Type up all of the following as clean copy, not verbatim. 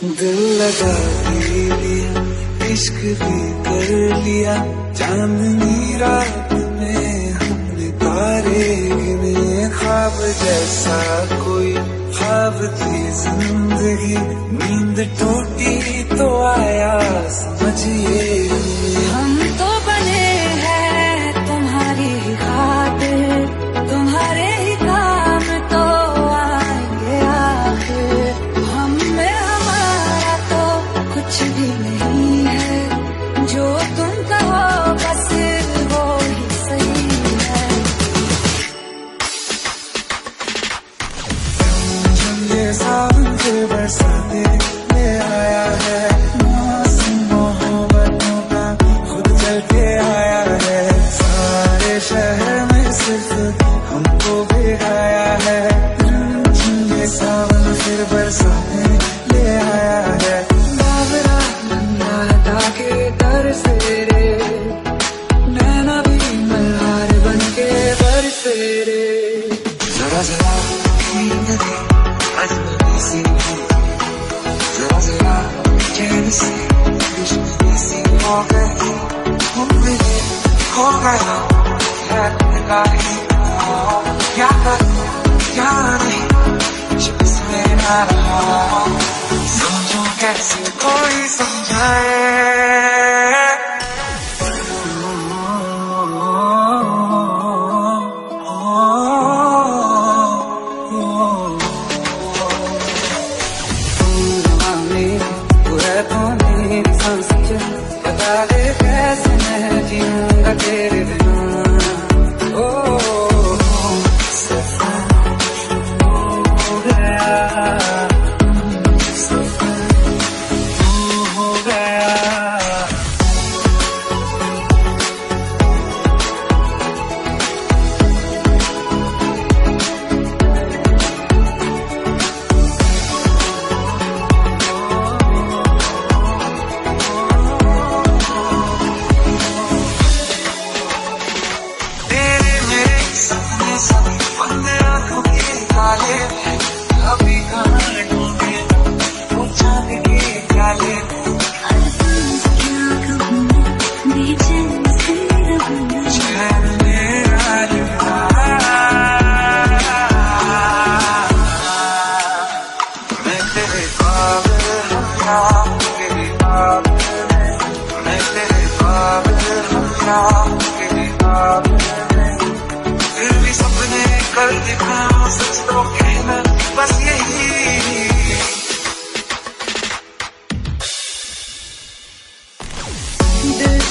दिल लगा के लिया इश्क भी कर लिया, चांदनी रात में हमने तारे गिने। ख्वाब जैसा कोई ख्वाब थी जिंदगी, नींद टूटी तो आया समझिए हम तो बने हैं तुम्हारी ही खातिर, तुम्हारे ही काम तो आएंगे आखिर। हम में हमारा तो कुछ भी नहीं है, जो तुम कहो बस वो ही सही है। ये सावन से बरसाते ले आया है, शहर में सिर्फ हमको बिठाया है। ये सावन फिर बरसाने ले आया है, बाबरा नन्हा ढाके डर से रे, नैना भी मल्हार बनके बरसे रे। जरा जरा नदी अजनबी सी है, जरा जरा चैन से दुश्मनी सी हो गई, हम भी खो गए क्या कर क्या नहीं जिस में ना रहा। समझो कैसे कोई समझाए,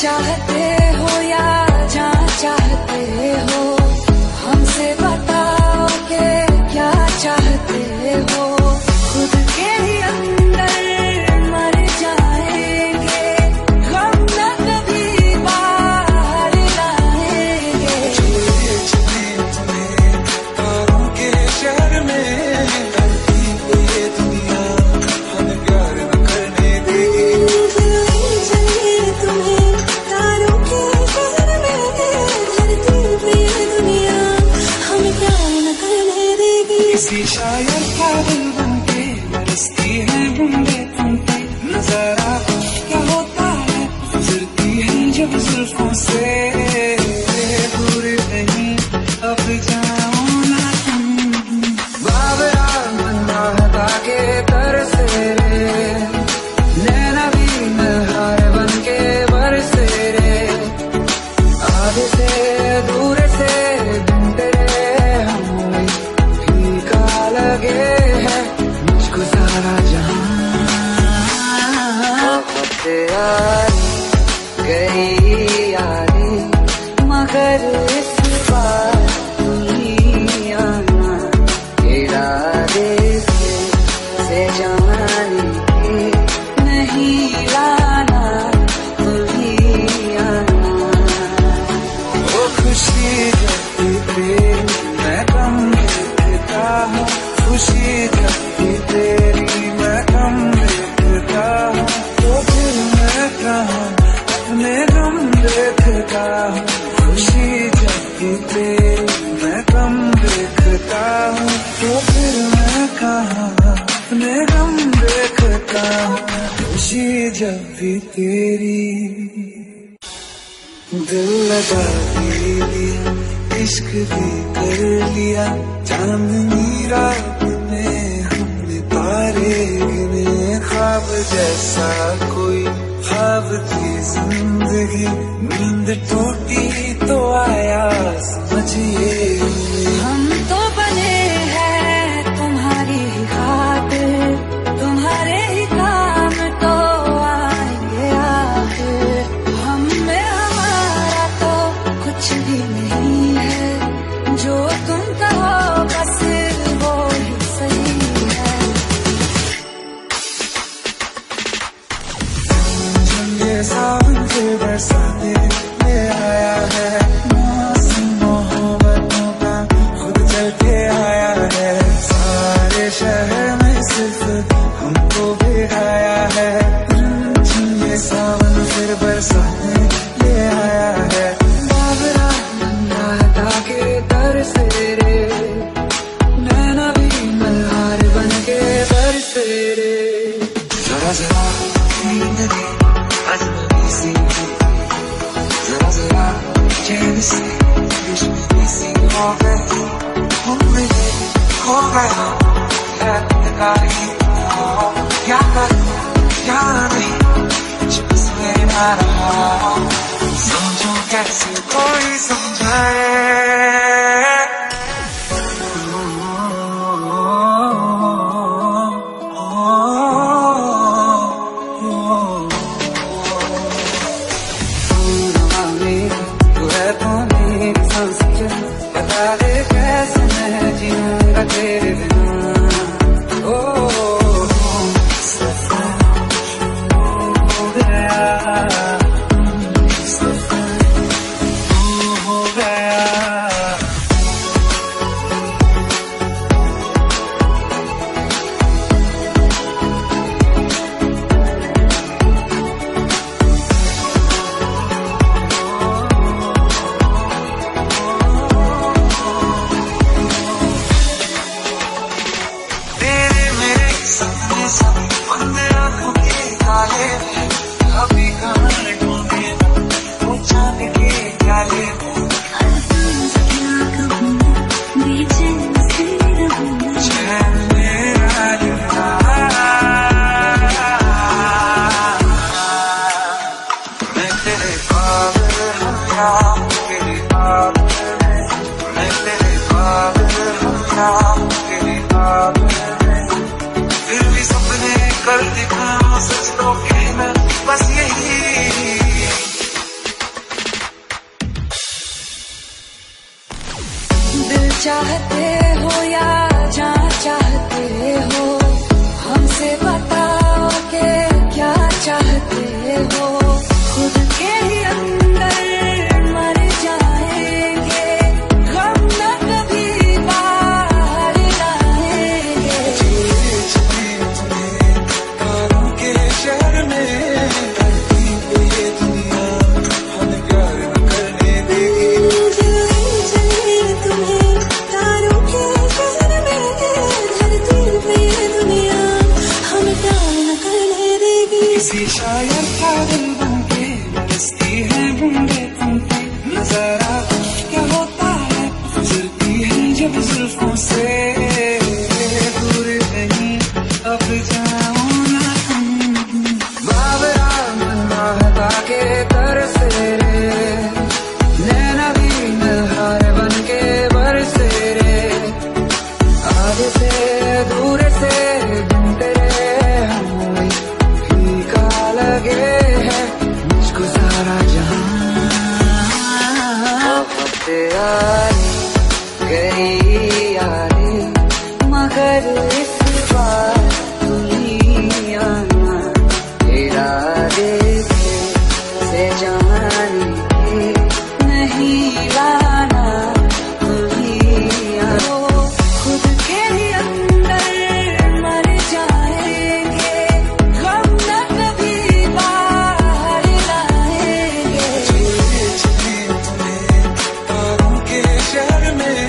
चाहते हो या जहाँ चाहते हो, हमसे बताओ के क्या चाहते हो। खुद के ही अंदर मर जाएंगे, हम ना कभी बाहर लाएंगे। तुम्हें तारों के शहर में ये दुनिया हमें प्यार न करने देगी। किसी शायर का दिल बनके बरसती है बूंदे तुम पे, नजारा क्या होता है गुजरती है जब जुल्फों से। दूर नहीं अब जाओ ना तुम, बाबरा मन्ना हटा के दर से रे, नैना भी मल्हार बनके बरसे रे। आधे से दूर से गई यारी भी तेरी दिल लगा भी लिया इश्क भी कर लिया चांदनी रात में हमने तारे गिने ख्वाब जैसा कोई ख्वाब थी जिंदगी नींद टूटी तो आया समझिए हम तो बने हैं तुम्हारी ही खातिर तुम्हारे ही काम तो आएंगे आखिर हम में हमारा तो कुछ भी नहीं है जो तुम कहो बस वो ही सही है। सावन के सावन से बरसाने ले आया है शहर में सिर्फ हमको बिठाया है ये सावन फिर बरसाने ले आया है बाबरा नंदा ताके दर से रे नैना भी मल्हार बन के दर से रे जरा जरा जिंदगी अजनबी सी जरा जरा चैन से दुश्मनी सी हो गई हम में खो गया क्या करूं क्या नहीं कुछ उसमें ना रहा समझो कैसे कोई समझाए चाहते हो या जहाँ चाहते हो हमसे बताओ के क्या चाहते हो खुद के ही अंदर मर जाएंगे हम न कभी बाहर लाएंगे तारों के शहर में ये दुनिया हमें प्यार न करने देगी किसी शायर का दिल बनके बसती है बूंदे उनकी नजारा क्या होता है गुजरती है जब जुल्फों से दूर नहीं अब जाऊं ना तुम बाबरा मन्ना हटा के दर से रे नैना भी मल्हार बनके बरसे रे आज से दूर से मगर इस बार दुनिया ना इरादे से जान के नहीं लाना दुनिया तो खुद के ही अंदर मर जाएंगे गम न कभी बाहर लाएंगे तारों के शहर में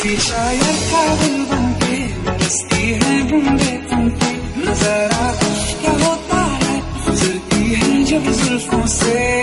किसी शायर का दिल बन के बसती है बूंदे तुम पे नजारा क्या होता है गुजरती है जब जुल्फों से